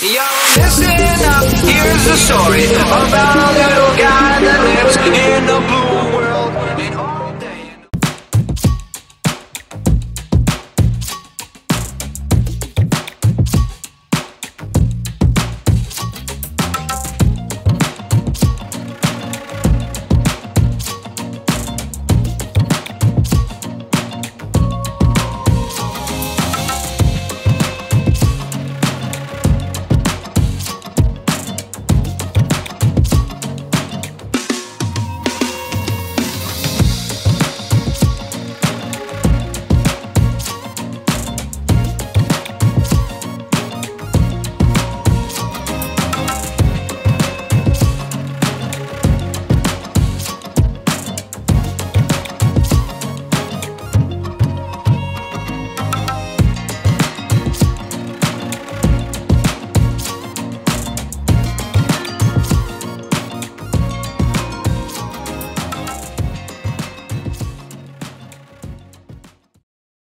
Yo, listen up, here's the story about a little guy that lives in a blue